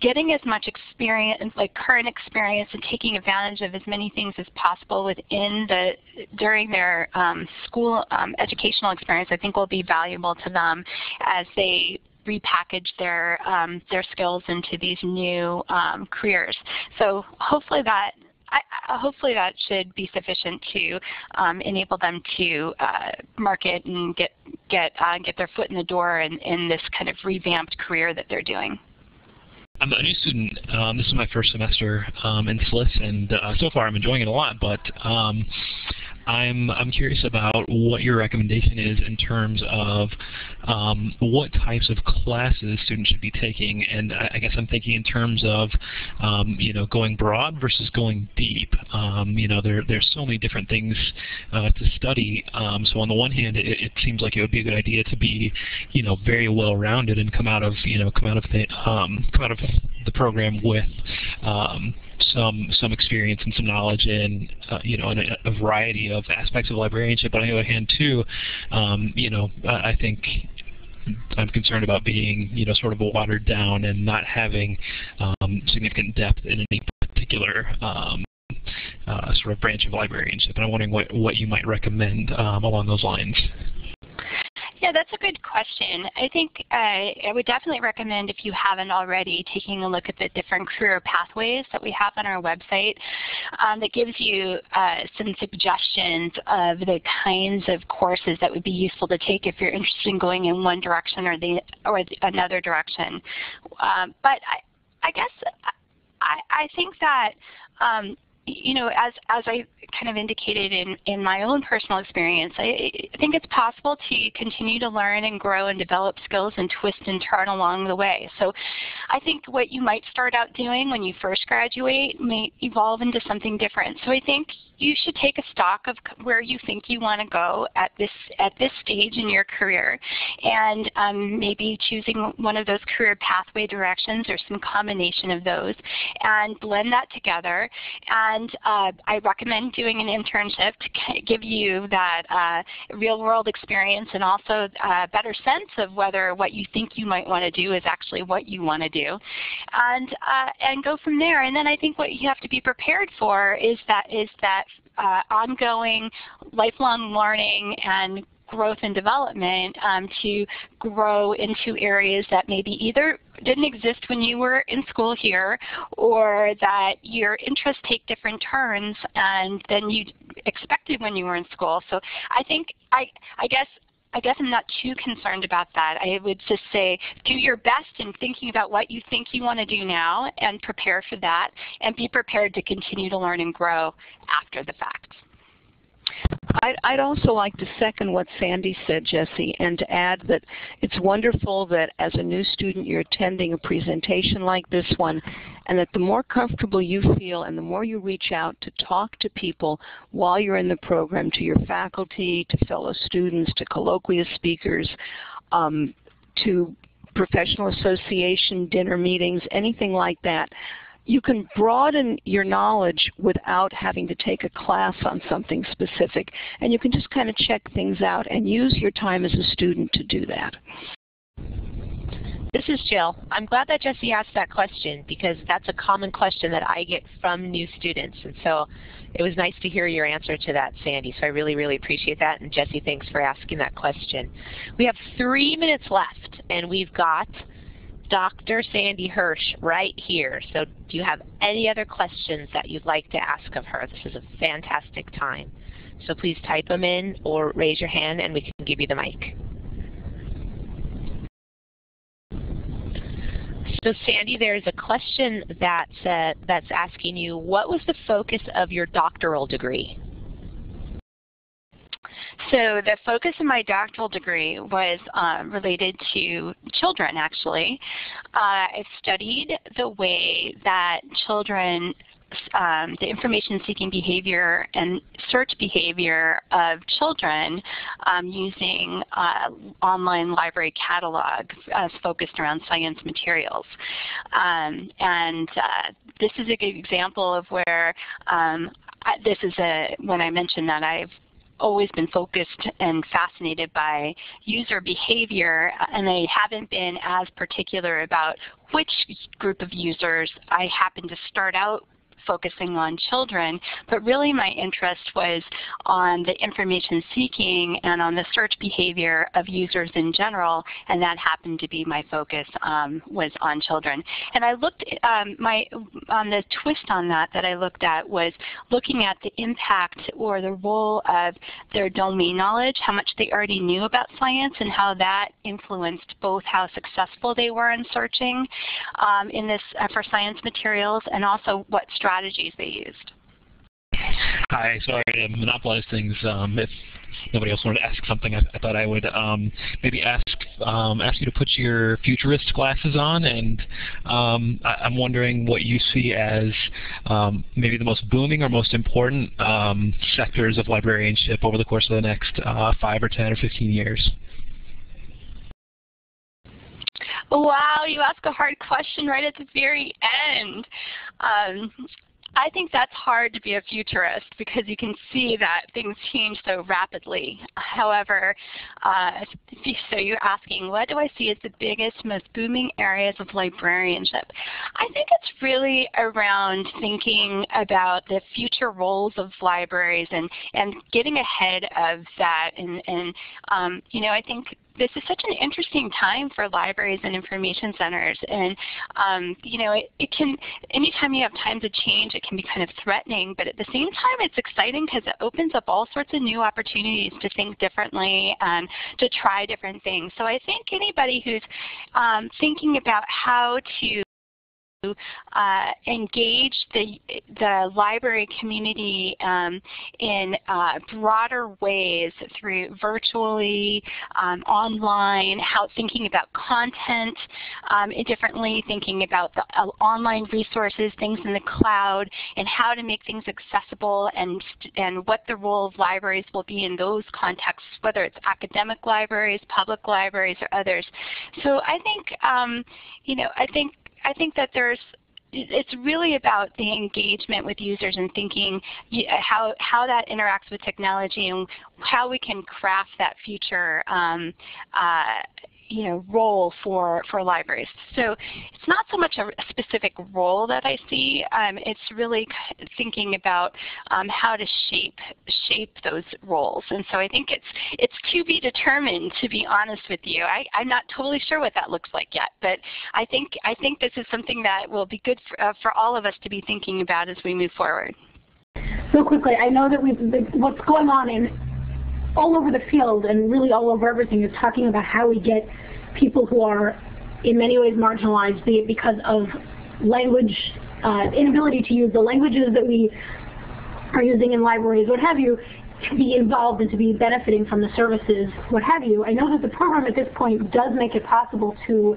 getting as much experience, like current experience, and taking advantage of as many things as possible within the, during their um, school um, educational experience, I think will be valuable to them as they repackage their, um, their skills into these new um, careers. So hopefully that, I, hopefully that should be sufficient to um, enable them to uh, market and get, get, uh, get their foot in the door in, in this kind of revamped career that they're doing. I'm a new student. Um, this is my first semester um, in S L I S, and uh, so far I'm enjoying it a lot. But um, I'm I'm curious about what your recommendation is in terms of um, what types of classes students should be taking. And I, I guess I'm thinking in terms of um, you know, going broad versus going deep. Um, you know, there there's so many different things uh, to study. Um, so on the one hand, it, it seems like it would be a good idea to be, you know, very well-rounded and come out of you know come out of the, um, come out of the program with um, some some experience and some knowledge in uh, you know in a, a variety of aspects of librarianship. But on the other hand, too, um, you know, I, I think I'm concerned about being you know sort of watered down and not having um, significant depth in any particular um, uh, sort of branch of librarianship. And I'm wondering what what you might recommend um, along those lines. Yeah, that's a good question. I think uh, I would definitely recommend, if you haven't already, taking a look at the different career pathways that we have on our website. Um, that gives you uh, some suggestions of the kinds of courses that would be useful to take if you're interested in going in one direction or the or the, another direction. Um, but I, I guess I, I think that. Um, You know, as, as I kind of indicated in, in my own personal experience, I, I think it's possible to continue to learn and grow and develop skills and twist and turn along the way. So I think what you might start out doing when you first graduate may evolve into something different. So I think you should take a stock of where you think you want to go at this at this stage in your career, and um, maybe choosing one of those career pathway directions or some combination of those, and blend that together. And uh, I recommend doing an internship to give you that uh, real-world experience and also a better sense of whether what you think you might want to do is actually what you want to do, and uh, and go from there. And then I think what you have to be prepared for is that is that uh, ongoing, lifelong learning and growth and development um, to grow into areas that maybe either didn't exist when you were in school here, or that your interests take different turns and than you expected when you were in school. So I think I I guess. I guess I'm not too concerned about that. I would just say do your best in thinking about what you think you want to do now and prepare for that, and be prepared to continue to learn and grow after the fact. I'd, I'd also like to second what Sandy said, Jesse, and to add that it's wonderful that as a new student you're attending a presentation like this one, and that the more comfortable you feel and the more you reach out to talk to people while you're in the program, to your faculty, to fellow students, to colloquia speakers, um, to professional association dinner meetings, anything like that, you can broaden your knowledge without having to take a class on something specific. And you can just kind of check things out and use your time as a student to do that. This is Jill. I'm glad that Jesse asked that question, because that's a common question that I get from new students. And so it was nice to hear your answer to that, Sandy. So I really, really appreciate that. And Jesse, thanks for asking that question. We have three minutes left, and we've got Doctor Sandy Hirsch right here. So do you have any other questions that you'd like to ask of her? This is a fantastic time. So please type them in or raise your hand and we can give you the mic. So Sandy, there's a question that's, uh, that's asking you, what was the focus of your doctoral degree? So the focus of my doctoral degree was uh, related to children, actually. Uh, I studied the way that children, um, the information-seeking behavior and search behavior of children um, using uh, online library catalogs uh, focused around science materials. Um, and uh, this is a good example of where um, I, this is a, when I mentioned that I've always been focused and fascinated by user behavior, and I haven't been as particular about which group of users. I happen to start out focusing on children, but really my interest was on the information seeking and on the search behavior of users in general, and that happened to be my focus um, was on children. And I looked um, my on the twist on that that I looked at was looking at the impact or the role of their domain knowledge, how much they already knew about science, and how that influenced both how successful they were in searching um, in this uh, for science materials, and also what strategies strategies they used. Hi, sorry to monopolize things. Um, if nobody else wanted to ask something, I, I thought I would um, maybe ask um, ask you to put your futurist glasses on, and um, I, I'm wondering what you see as um, maybe the most booming or most important um, sectors of librarianship over the course of the next uh, five or ten or fifteen years. Wow, you ask a hard question right at the very end. Um, I think that's hard to be a futurist because you can see that things change so rapidly. However, uh, so you're asking, what do I see as the biggest, most booming areas of librarianship? I think it's really around thinking about the future roles of libraries and, and getting ahead of that. And, and um, you know, I think this is such an interesting time for libraries and information centers, and um, you know, it, it can. Anytime you have times of change, it can be kind of threatening, but at the same time, it's exciting because it opens up all sorts of new opportunities to think differently and to try different things. So I think anybody who's um, thinking about how to Uh, engage the, the library community um, in uh, broader ways through virtually, um, online, how thinking about content um, differently, thinking about the uh, online resources, things in the cloud, and how to make things accessible, and, and what the role of libraries will be in those contexts, whether it's academic libraries, public libraries, or others. So I think, um, you know, I think I think that there's, it's really about the engagement with users and thinking how, how that interacts with technology and how we can craft that future um, uh, you know, role for, for libraries. So it's not so much a specific role that I see. Um, it's really thinking about um, how to shape shape those roles. And so I think it's it's to be determined, to be honest with you. I, I'm not totally sure what that looks like yet, but I think I think this is something that will be good for, uh, for all of us to be thinking about as we move forward. So quickly, I know that we've what's going on in all over the field and really all over everything is talking about how we get people who are in many ways marginalized, be it because of language, uh, inability to use the languages that we are using in libraries, what have you, to be involved and to be benefiting from the services, what have you. I know that the program at this point does make it possible to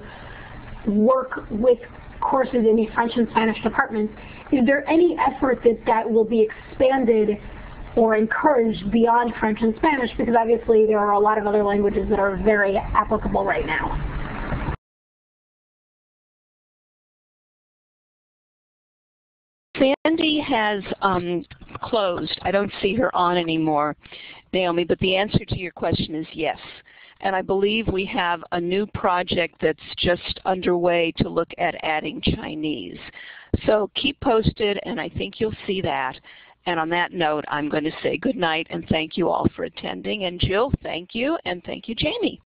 work with courses in the French and Spanish departments. Is there any effort that that will be expanded or encouraged beyond French and Spanish, because obviously there are a lot of other languages that are very applicable right now? Sandy has um, closed. I don't see her on anymore, Naomi, but the answer to your question is yes. And I believe we have a new project that's just underway to look at adding Chinese. So keep posted, and I think you'll see that. And on that note, I'm going to say good night and thank you all for attending. And Jill, thank you, and thank you, Jamie.